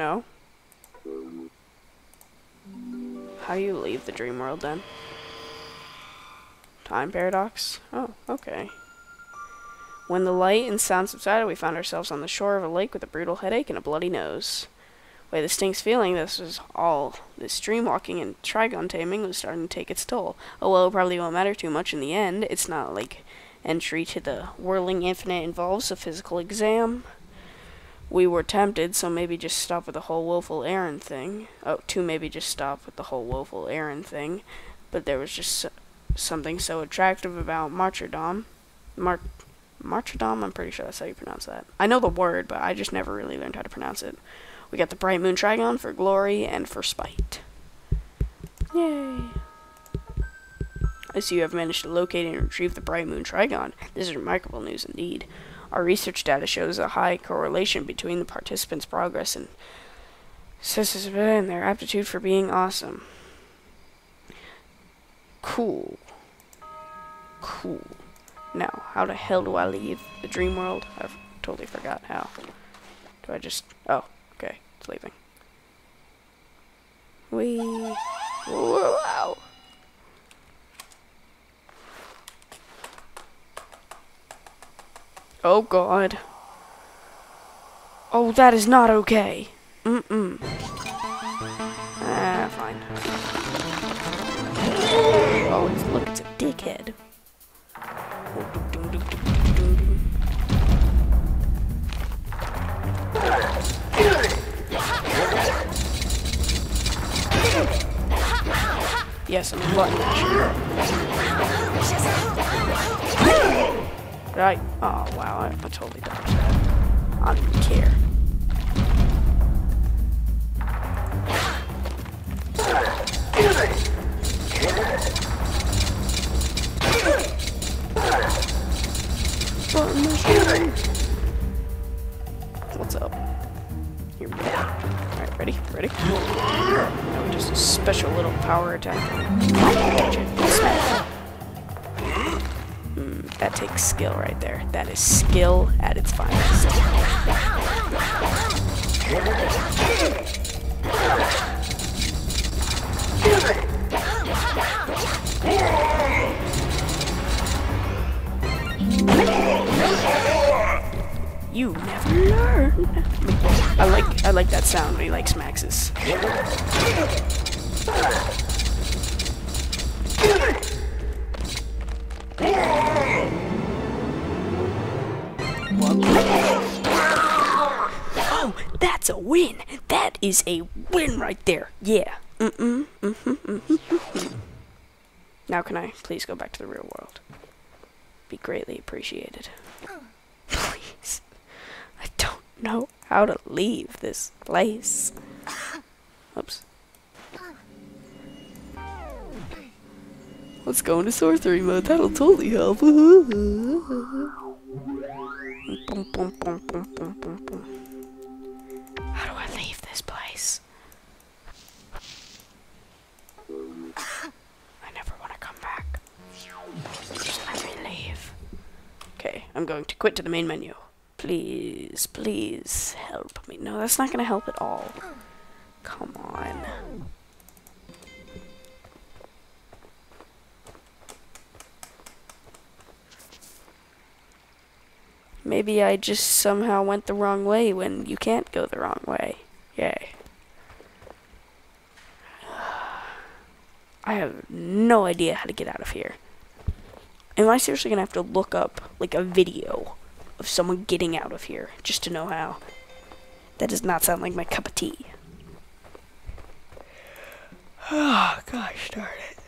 No? How do you leave the dream world then? Time paradox? Oh, okay. When the light and sound subsided, we found ourselves on the shore of a lake with a brutal headache and a bloody nose. With a distinct feeling, this dreamwalking and Trigon taming was starting to take its toll. Oh well, it probably won't matter too much in the end. It's not like entry to the Whirling Infinite involves a physical exam. We were tempted, so maybe just stop with the whole woeful errand thing. But there was just something so attractive about Martyrdom. Martyrdom, I'm pretty sure that's how you pronounce that. I know the word, but I just never really learned how to pronounce it. We got the Bright Moon Trigon for glory and for spite. Yay! I see you have managed to locate and retrieve the Bright Moon Trigon. This is remarkable news indeed. Our research data shows a high correlation between the participants' progress and their aptitude for being awesome. Cool. Cool. Now, how the hell do I leave the dream world? I've totally forgot how. Do I just... Oh, okay. It's leaving. Whee! Wow! Oh god. Oh, that is not okay. Mm-mm. Ah, fine. Oh, it's, look, it's a dickhead. Yes, I'm lucky. Right. Oh wow, I totally dodged that. I don't even care. What's up? Here we go. Alright, ready? Now we just a special little power attack. That takes skill right there. That is skill at its finest. You never learn. I like that sound when he like smacks us. Oh, that's a win. That is a win right there. Yeah. Now can I please go back to the real world? Be greatly appreciated. Please. I don't know how to leave this place. Oops. Let's go into sorcery mode. That'll totally help. How do I leave this place? I never want to come back. Just let me leave. Okay, I'm going to quit to the main menu. Please, please help me. No, that's not going to help at all. Come on. Maybe I just somehow went the wrong way when you can't go the wrong way. Yay. I have no idea how to get out of here. Am I seriously gonna have to look up, like, a video of someone getting out of here just to know how? That does not sound like my cup of tea. Oh, gosh darn it.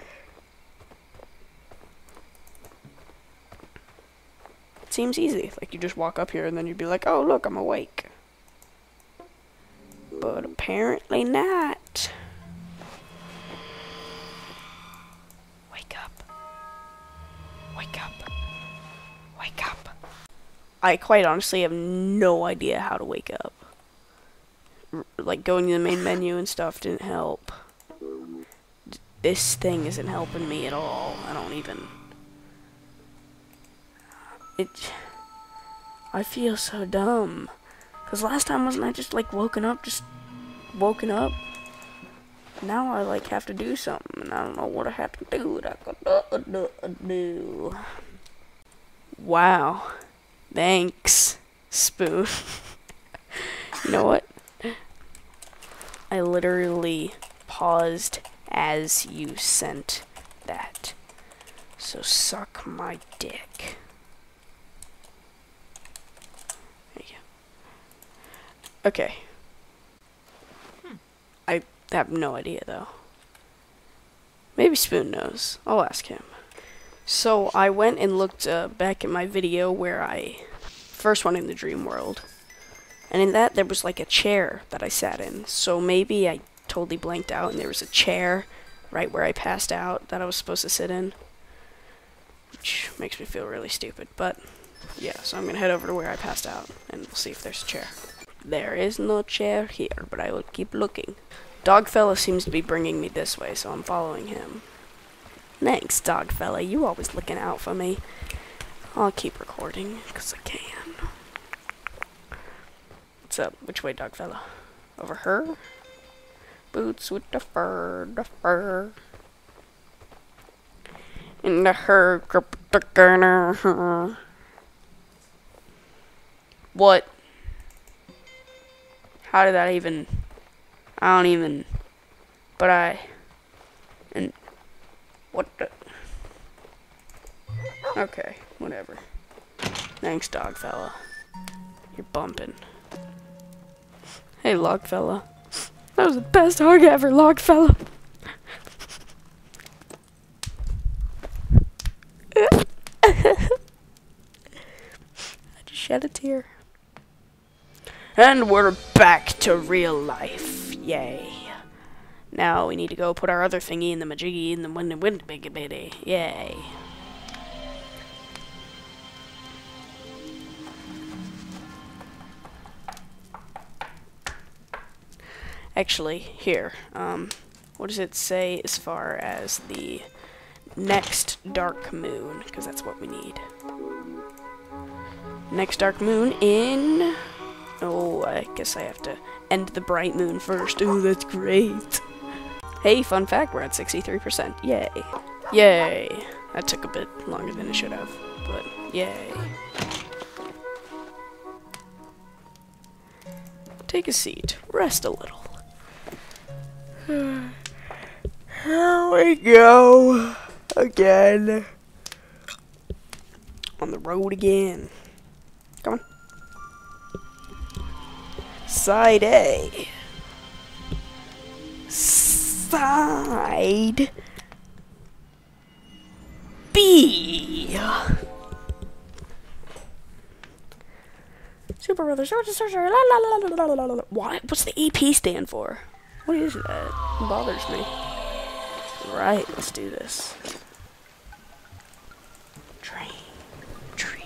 Seems easy, like you just walk up here and then you'd be like, oh look, I'm awake. But apparently not. Wake up. Wake up. Wake up. I quite honestly have no idea how to wake up. Like going to the main menu and stuff didn't help. This thing isn't helping me at all. I don't even... I feel so dumb. Because last time wasn't I just like woken up just woken up. Now I like have to do something, and I don't know what I have to do. Wow. Thanks, Spoon. You know what? I literally paused as you sent that. So suck my dick. There you go. Okay. I have no idea though. Maybe Spoon knows. I'll ask him. So I went and looked back at my video where I first went in the dream world. And in that, there was like a chair that I sat in. So maybe I totally blanked out and there was a chair right where I passed out that I was supposed to sit in. Which makes me feel really stupid. But yeah, so I'm going to head over to where I passed out and we'll see if there's a chair. There is no chair here, but I will keep looking. Dogfella seems to be bringing me this way, so I'm following him. Thanks, Dogfella. You always looking out for me. I'll keep recording because I can. What's up? Which way, Dogfella? Over her? Boots with the fur, in the her grip the gunner. What? How did that even? I don't even. But I. And what the? Okay, whatever. Thanks, Dogfella. You're bumping. Hey, Logfella. That was the best hug ever, Logfella. I just shed a tear. And we're back to real life. Yay. Now we need to go put our other thingy in the majiggy in the wind big bitty. Yay. Actually, here, what does it say as far as the next Dark Moon? Because that's what we need. Next Dark Moon in... Oh, I guess I have to end the Bright Moon first. Ooh, that's great. Hey, fun fact, we're at 63%. Yay. Yay. That took a bit longer than it should have, but yay. Take a seat. Rest a little. Here we go again. On the road again. Come on. Side A. Side B. SuperBrothers. What? What's the EP stand for? What is that? It bothers me. Right, let's do this. Train, tree,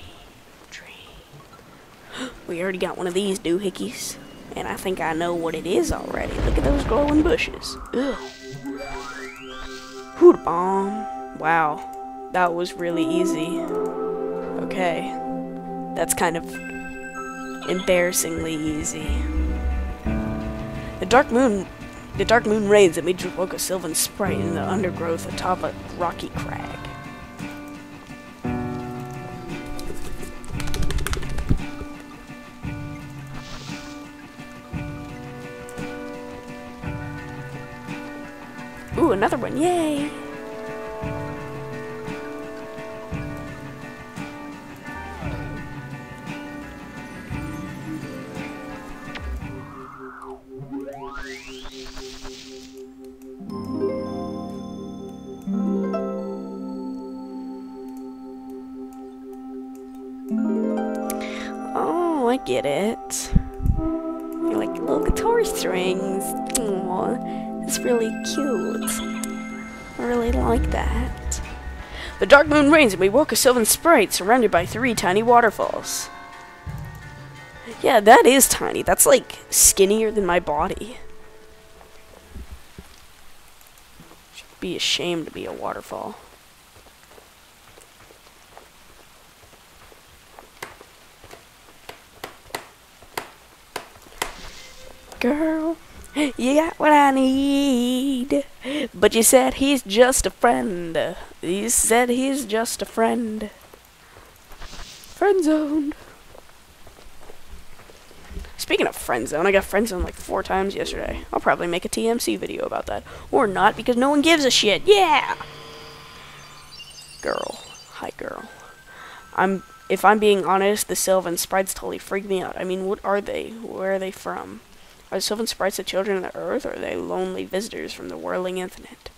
train. We already got one of these doohickeys. And I think I know what it is already. Look at those glowing bushes. Ugh. Hoot bomb. Wow. That was really easy. Okay. That's kind of embarrassingly easy. The dark moon reigns amid a Sylvan sprite in the undergrowth atop a rocky crag. Ooh, another one! Yay! I get it. You're like little guitar strings. Aww, that's really cute. I really like that. The dark moon reigns and we woke a sylvan sprite surrounded by three tiny waterfalls. Yeah, that is tiny. That's like skinnier than my body. Should be ashamed to be a waterfall. Girl, You got what I need. But you said he's just a friend. You said he's just a friend. Friend zoned. Speaking of friend zone, I got friend zone like 4 times yesterday. I'll probably make a TMC video about that. Or not, because no one gives a shit. Yeah! Girl. Hi, girl. If I'm being honest, the Sylvan sprites totally freak me out. I mean, what are they? Where are they from? Are the Sylvan sprites the children of the earth, or are they lonely visitors from the Whirling Infinite?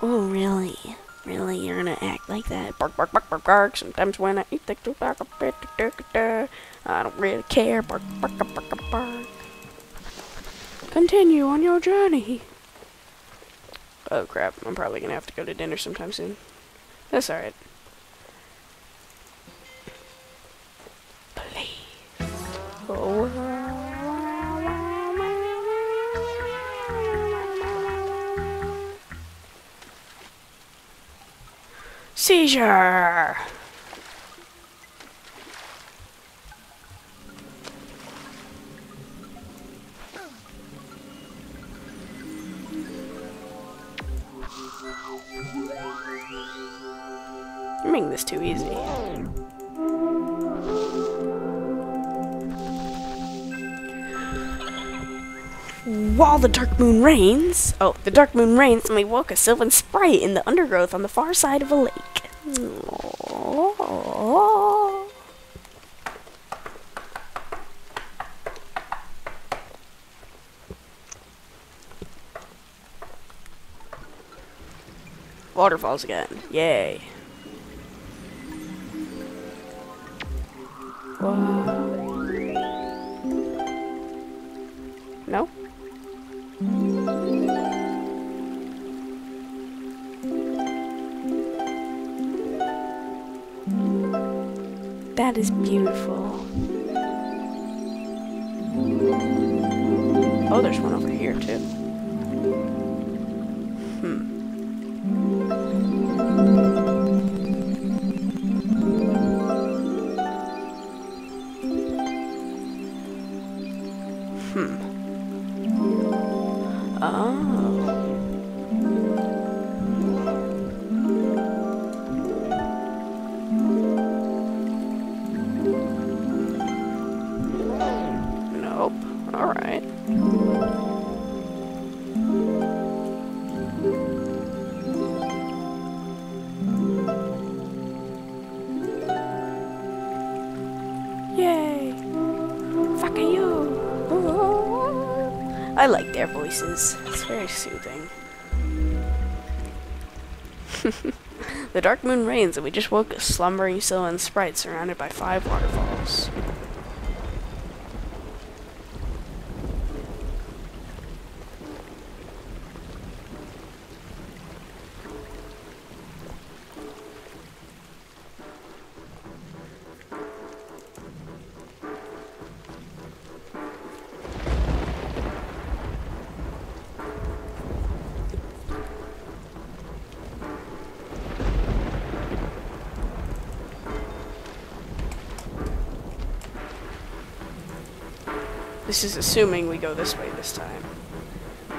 Oh, really? Really, you're gonna act like that? Bark, bark, bark, bark, bark. Sometimes when I eat the tobacco, I don't really care. Bark, bark, bark, bark, bark. Continue on your journey. Oh crap, I'm probably gonna have to go to dinner sometime soon. That's alright. Please. Oh. Seizure! You're making this too easy. While the Dark Moon reigns... Oh, the Dark Moon reigns and we woke a Sylvan sprite in the undergrowth on the far side of a lake. Oh. Waterfalls again. Yay. No? That is beautiful. Oh, there's one over here, too. I like their voices. It's very soothing. The Dark Moon reigns and we just woke a slumbering Sylvan sprite surrounded by 5 waterfalls. This is assuming we go this way this time,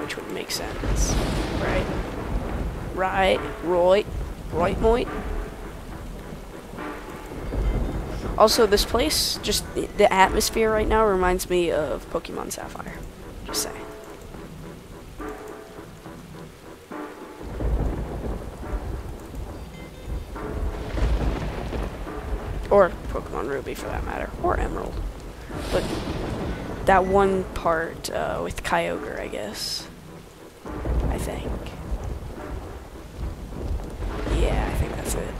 which would make sense, right? Right, Roy, right, Moit. Also, this place, just the atmosphere right now reminds me of Pokemon Sapphire. Just saying. Or Pokemon Ruby, for that matter, or Emerald. But that one part with Kyogre, I guess. I think. Yeah, I think that's it.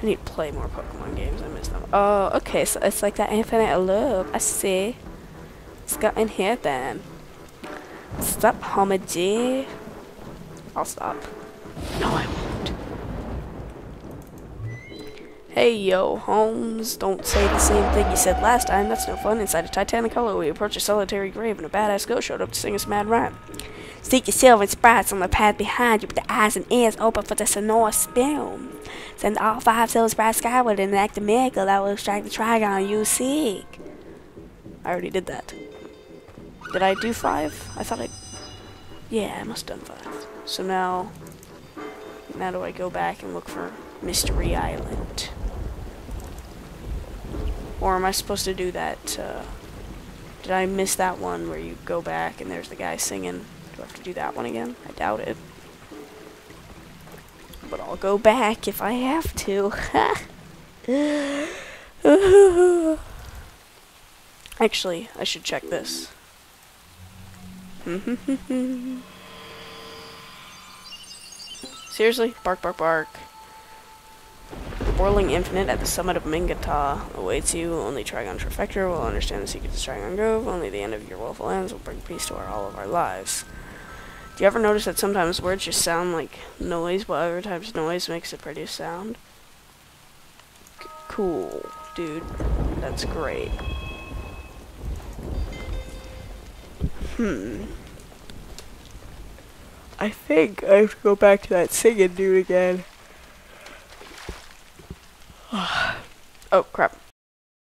I need to play more Pokemon games. I miss them. Oh, okay. So it's like that infinite loop. I see. Let's go in here then. Stop, Homage. I'll stop. No, I won't. Hey yo, Holmes, don't say the same thing you said last time, that's no fun. Inside a Titanic Hollow, we approached a solitary grave and a badass ghost showed up to sing us a mad rhyme. Seek your Sylvan sprites on the path behind you with the eyes and ears open for the sonorous film. Send all 5 Sylvan sprites skyward and enact a miracle that will extract the Trigon you seek. I already did that. Did I do 5? I thought I... Yeah, I must have done 5. So now... Now do I go back and look for Mystery Island? Or am I supposed to do that, Did I miss that one where you go back and there's the guy singing? Do I have to do that one again? I doubt it. But I'll go back if I have to. Actually, I should check this. Seriously? Bark, bark, bark. Whirling infinite at the summit of Mingata awaits you. Only Trigon Trafector will understand the secrets of Trigon Grove. Only the end of your woeful ends will bring peace to all of our lives. Do you ever notice that sometimes words just sound like noise, but other times noise makes it produce sound? Cool, dude. That's great. I think I have to go back to that singing dude again. Oh, crap.